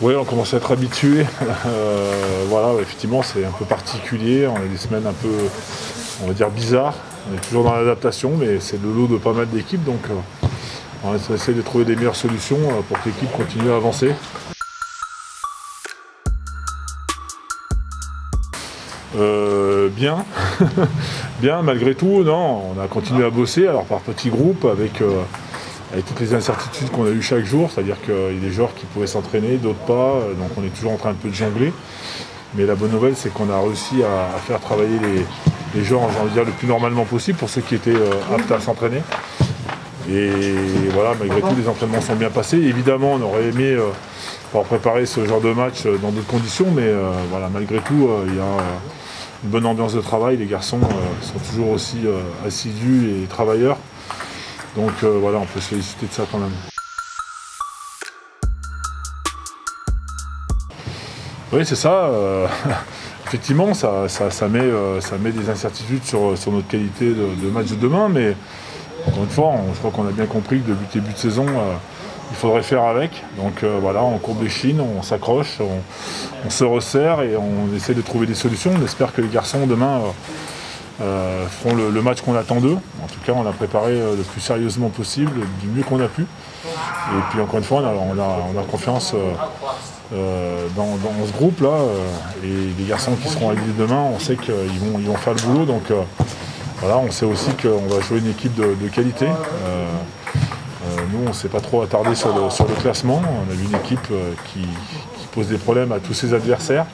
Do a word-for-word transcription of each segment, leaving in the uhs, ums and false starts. Oui, on commence à être habitué. Euh, voilà, effectivement, c'est un peu particulier. On a des semaines un peu, on va dire, bizarres. On est toujours dans l'adaptation, mais c'est le lot de pas mal d'équipes. Donc, euh, on essaie de trouver des meilleures solutions pour que l'équipe continue à avancer. Euh, bien, bien, malgré tout, non, on a continué à bosser, alors par petits groupes, avec... Euh, avec toutes les incertitudes qu'on a eues chaque jour, c'est-à-dire qu'il y a des joueurs qui pouvaient s'entraîner, d'autres pas, donc on est toujours en train un peu de jongler. Mais la bonne nouvelle, c'est qu'on a réussi à faire travailler les, les joueurs, j'ai envie de dire, le plus normalement possible pour ceux qui étaient aptes à s'entraîner. Et voilà, malgré tout, les entraînements sont bien passés. Évidemment, on aurait aimé euh, pouvoir préparer ce genre de match dans d'autres conditions, mais euh, voilà, malgré tout, euh, il y a une bonne ambiance de travail. Les garçons euh, sont toujours aussi euh, assidus et travailleurs. Donc euh, voilà, on peut se féliciter de ça quand même. Oui, c'est ça. Euh, effectivement, ça, ça, ça, met, euh, ça met des incertitudes sur, sur notre qualité de, de match de demain. Mais encore une fois, on, je crois qu'on a bien compris que depuis le début de saison, euh, il faudrait faire avec. Donc euh, voilà, on courbe les chines, on s'accroche, on, on se resserre et on essaie de trouver des solutions. On espère que les garçons, demain... Euh, Euh, feront le, le match qu'on attend d'eux. En tout cas, on l'a préparé euh, le plus sérieusement possible, du mieux qu'on a pu. Et puis encore une fois, on a, on a, on a confiance euh, euh, dans, dans ce groupe-là. Euh, et les garçons qui seront alliés demain, on sait qu'ils vont, ils vont faire le boulot. Donc euh, voilà, on sait aussi qu'on va jouer une équipe de, de qualité. Euh, euh, nous, on ne s'est pas trop attardé sur le, sur le classement. On a vu une équipe euh, qui, qui pose des problèmes à tous ses adversaires.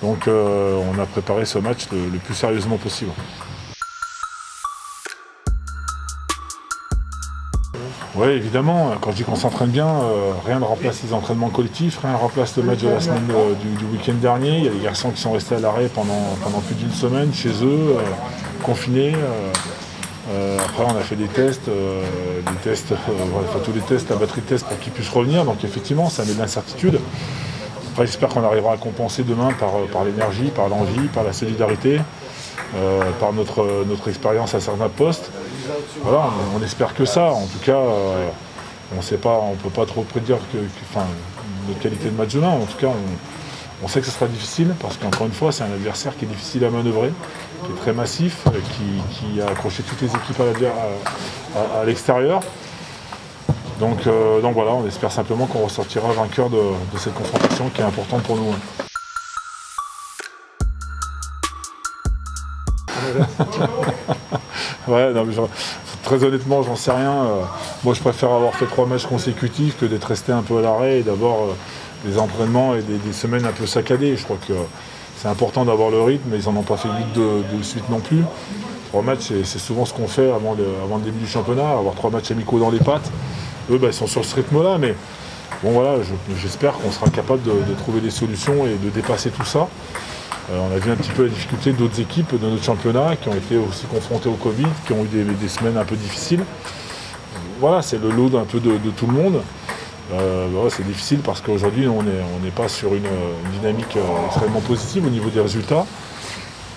Donc euh, on a préparé ce match le, le plus sérieusement possible. Oui, évidemment, quand je dis qu'on s'entraîne bien, euh, rien ne remplace les entraînements collectifs, rien ne remplace le match de la semaine euh, du, du week-end dernier. Il y a des garçons qui sont restés à l'arrêt pendant, pendant plus d'une semaine chez eux, euh, confinés. Euh, euh, après on a fait des tests, euh, des tests euh, enfin, tous les tests, la batterie de tests pour qu'ils puissent revenir. Donc effectivement, ça met de l'incertitude. Enfin, j'espère qu'on arrivera à compenser demain par, par l'énergie, par l'envie, par la solidarité, euh, par notre, notre expérience à certains postes. Voilà, on, on espère que ça. En tout cas, euh, on ne peut pas trop prédire que, que, enfin, notre qualité de match demain. En tout cas, on, on sait que ce sera difficile parce qu'encore une fois, c'est un adversaire qui est difficile à manœuvrer, qui est très massif, qui, qui a accroché toutes les équipes à, à, à, à l'extérieur. Donc, euh, donc voilà, on espère simplement qu'on ressortira vainqueur de, de cette confrontation qui est importante pour nous. Hein. Ouais, non, mais je, très honnêtement, j'en sais rien. Euh, moi, je préfère avoir fait trois matchs consécutifs que d'être resté un peu à l'arrêt et d'avoir euh, des entraînements et des, des semaines un peu saccadées. Je crois que euh, c'est important d'avoir le rythme, mais ils n'en ont pas fait huit de, de suite non plus. Trois matchs, c'est souvent ce qu'on fait avant le, avant le début du championnat, avoir trois matchs amicaux dans les pattes. Eux, ben, ils sont sur ce rythme-là, mais bon, voilà, j'espère je, qu'on sera capable de, de trouver des solutions et de dépasser tout ça. Euh, on a vu un petit peu la difficulté d'autres équipes de notre championnat qui ont été aussi confrontées au Covid, qui ont eu des, des semaines un peu difficiles. Voilà, c'est le lot d'un peu de, de tout le monde. Euh, ben, ouais, c'est difficile parce qu'aujourd'hui, on n'est on n'est pas sur une, une dynamique extrêmement positive au niveau des résultats.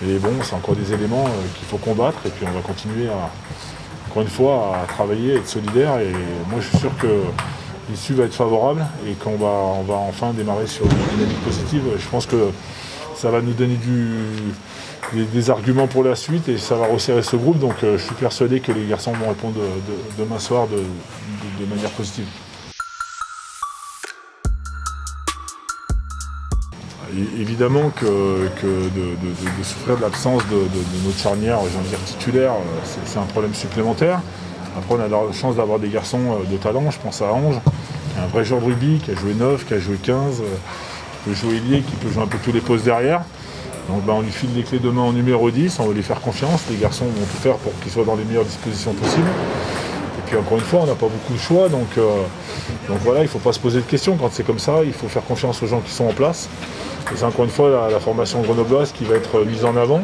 Et bon, c'est encore des éléments qu'il faut combattre et puis on va continuer à... Encore une fois, à travailler, à être solidaire, et moi je suis sûr que l'issue va être favorable et qu'on va, on va enfin démarrer sur une dynamique positive. Je pense que ça va nous donner du, des, des arguments pour la suite et ça va resserrer ce groupe. Donc je suis persuadé que les garçons vont répondre de, de, demain soir de, de, de manière positive. Évidemment que, que de, de, de souffrir de l'absence de, de, de notre charnière, j'ai envie de dire titulaire, c'est un problème supplémentaire. Après, on a la chance d'avoir des garçons de talent, je pense à Ange, qui est un vrai joueur de rugby, qui a joué neuf, qui a joué quinze, qui peut jouer ailier, qui peut jouer un peu tous les postes derrière. Donc ben, on lui file les clés demain en numéro dix, on va lui faire confiance, les garçons vont tout faire pour qu'ils soient dans les meilleures dispositions possibles. Et encore une fois, on n'a pas beaucoup de choix, donc, euh, donc voilà, il ne faut pas se poser de questions. Quand c'est comme ça, il faut faire confiance aux gens qui sont en place. Et c'est encore une fois la, la formation grenobloise qui va être mise en avant,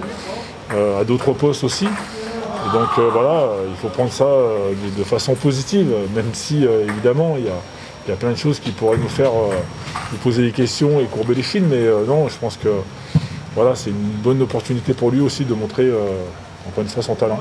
euh, à d'autres postes aussi. Et donc euh, voilà, il faut prendre ça euh, de, de façon positive, même si euh, évidemment, il y a, il y a plein de choses qui pourraient nous faire euh, nous poser des questions et courber les chines. Mais euh, non, je pense que voilà, c'est une bonne opportunité pour lui aussi de montrer, euh, encore une fois, son talent.